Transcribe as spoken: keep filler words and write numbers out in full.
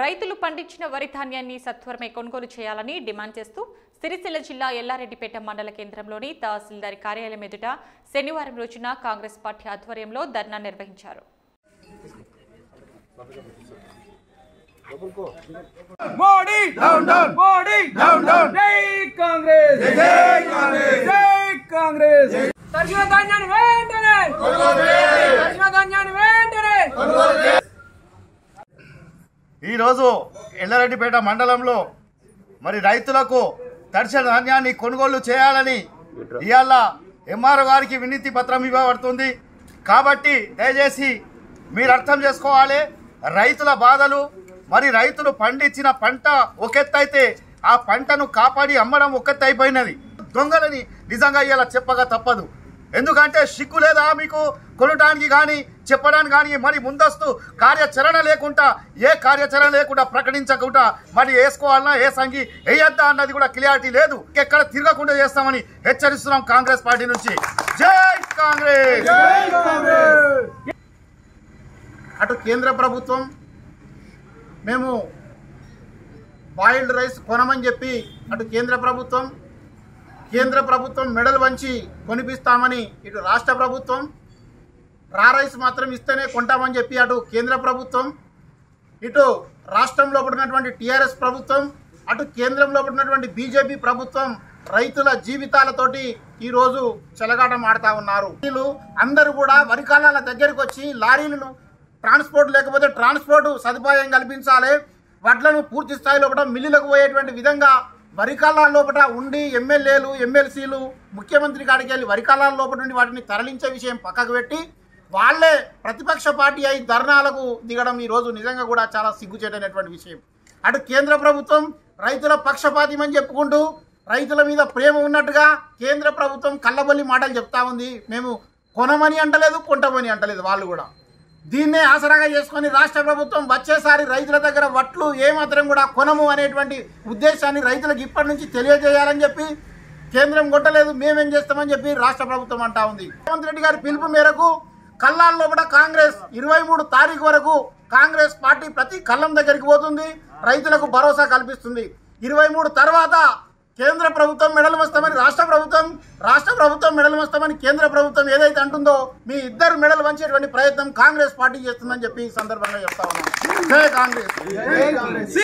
రైతులు పండించిన వరి ధాన్యాన్ని సత్వరమే కొనుగోలు చేయాలని డిమాండ్ చేస్తూ సిరిసిల్ల జిల్లా ఎల్లారెడ్డిపేట మండల కేంద్రంలోని తహసీల్దార్ కార్యాలయం ఎదుట శనివారం రోజున కాంగ్రెస్ పార్టీ ఆధ్వర్యంలో ధర్నా నిర్వహించారు. ఈరోజు ఎల్లారెడ్డిపేట మండలంలో మరి రైతులకు తడిసిన ధాన్యాన్ని కొనుగోలు చేయాలని ఇవాళ ఎంఆర్ఓ గారికి వినతి పత్రం ఇవ్వబడుతుంది. కాబట్టి దయచేసి మీరు అర్థం చేసుకోవాలి రైతుల బాధలు. మరి రైతులు పండించిన పంట ఒకెత్తైతే ఆ పంటను కాపాడి అమ్మడం ఒకెత్త అయిపోయినది. దొంగలని నిజంగా ఇలా చెప్పగా తప్పదు. ఎందుకంటే సిగ్గు లేదా మీకు కొనడానికి కానీ చెప్పడానికి కానీ? మరి ముందస్తు కార్యాచరణ లేకుండా, ఏ కార్యాచరణ లేకుండా ప్రకటించకుండా మరి వేసుకోవాలన్నా ఏ సంఘి వేయద్దా అన్నది కూడా క్లారిటీ లేదు. ఎక్కడ తిరగకుండా చేస్తామని హెచ్చరిస్తున్నాం కాంగ్రెస్ పార్టీ నుంచి. జై కాంగ్రెస్. అటు కేంద్ర ప్రభుత్వం మేము బాయిల్డ్ రైస్ కొనమని చెప్పి అటు కేంద్ర ప్రభుత్వం కేంద్ర ప్రభుత్వం మెడల్ వంచి కొనిపిస్తామని, ఇటు రాష్ట్ర ప్రభుత్వం రా రైస్ మాత్రం ఇస్తేనే కొంటామని చెప్పి అటు కేంద్ర ప్రభుత్వం, ఇటు రాష్ట్రంలో పడినటువంటి టీఆర్ఎస్ ప్రభుత్వం, అటు కేంద్రంలో పడినటువంటి బీజేపీ ప్రభుత్వం రైతుల జీవితాలతోటి ఈరోజు చెలగాటం ఆడుతూ ఉన్నారు. వీళ్ళు అందరూ కూడా వరికాలాల దగ్గరికి వచ్చి లారీలను ట్రాన్స్పోర్ట్ లేకపోతే ట్రాన్స్పోర్ట్ సదుపాయం కల్పించాలి, వడ్లను పూర్తి స్థాయి లోపల మిల్లులకు పోయేటువంటి విధంగా వరికాలాల లోపల ఉండి ఎమ్మెల్యేలు ఎమ్మెల్సీలు ముఖ్యమంత్రి కాడికి వెళ్ళి వరికాలాల లోపల నుండి వాటిని తరలించే విషయం పక్కకు పెట్టి వాళ్లే ప్రతిపక్ష పార్టీ అయి ధర్నాలకు దిగడం ఈరోజు నిజంగా కూడా చాలా సిగ్గుచేటైనటువంటి విషయం. అటు కేంద్ర ప్రభుత్వం రైతుల పక్షపాతం అని చెప్పుకుంటూ రైతుల మీద ప్రేమ ఉన్నట్టుగా కేంద్ర ప్రభుత్వం కళ్ళబొల్లి మాటలు చెప్తా ఉంది. మేము కొనమని అంటలేదు, కొంటమని అంటలేదు. వాళ్ళు కూడా దీన్నే ఆసరాగా చేసుకొని రాష్ట్ర ప్రభుత్వం వచ్చేసారి రైతుల దగ్గర వడ్లు ఏమాత్రం కూడా కొనము అనేటువంటి ఉద్దేశాన్ని రైతులకు ఇప్పటి నుంచి తెలియజేయాలని చెప్పి కేంద్రం కొట్టలేదు, మేమేం చేస్తామని చెప్పి రాష్ట్ర ప్రభుత్వం అంటా ఉంది. రేవంత్ రెడ్డి గారి పిలుపు మేరకు కళ్ళాల్లో కూడా కాంగ్రెస్ ఇరవై మూడు తారీఖు వరకు కాంగ్రెస్ పార్టీ ప్రతి కళ్ళం దగ్గరికి పోతుంది, రైతులకు భరోసా కల్పిస్తుంది. ఇరవై మూడు తర్వాత కేంద్ర ప్రభుత్వం మెడలు వస్తామని రాష్ట్ర ప్రభుత్వం, రాష్ట్ర ప్రభుత్వం మెడలు వస్తామని కేంద్ర ప్రభుత్వం ఏదైతే అంటుందో మీ ఇద్దరు మెడలు వంచేటువంటి ప్రయత్నం కాంగ్రెస్ పార్టీ చేస్తుందని చెప్పి ఈ సందర్భంగా చెప్తా ఉన్నాం. జై కాంగ్రెస్.